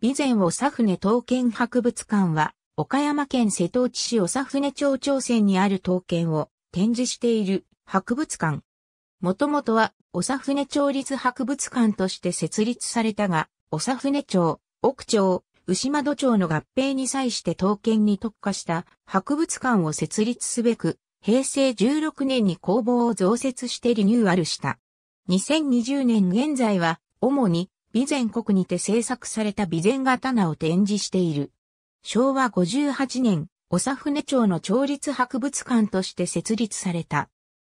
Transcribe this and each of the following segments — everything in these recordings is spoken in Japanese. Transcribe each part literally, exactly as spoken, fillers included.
備前長船刀剣博物館は、岡山県瀬戸内市長船町長船にある刀剣を展示している博物館。もともとは、長船町立博物館として設立されたが、長船町、奥町、牛窓町の合併に際して刀剣に特化した博物館を設立すべく、へいせいじゅうろくねんに工房を増設してリニューアルした。にせんにじゅうねん現在は、主に備前国にて制作された備前刀を展示している。しょうわごじゅうはちねん、長船町の町立博物館として設立された。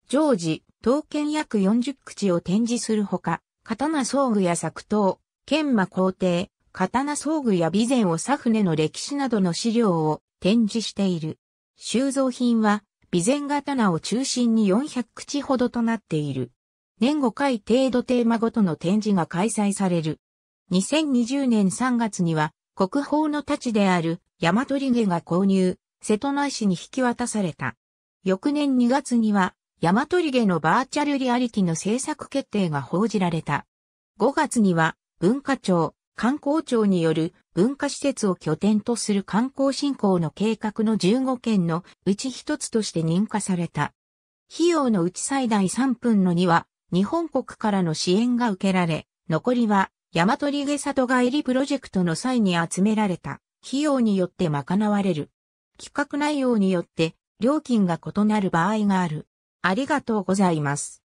常時、刀剣約よんじゅっくちを展示するほか、刀装具や作刀、研磨工程、刀装具や備前長船の歴史などの資料を展示している。収蔵品は、備前刀を中心によんひゃっくちほどとなっている。年ごかい程度テーマごとの展示が開催される。にせんにじゅうねんさんがつには、国宝の太刀である大和利下が購入、瀬戸内市に引き渡された。翌年にがつには、大和利下のバーチャルリアリティの制作決定が報じられた。ごがつには、文化庁、観光庁による文化施設を拠点とする観光振興の計画のじゅうごけんのうちひとつとして認可された。費用のうち最大さんぶんのには日本国からの支援が受けられ、残りは大和利下里帰りプロジェクトの際に集められた費用によって賄われる。企画内容によって料金が異なる場合がある。ありがとうございます。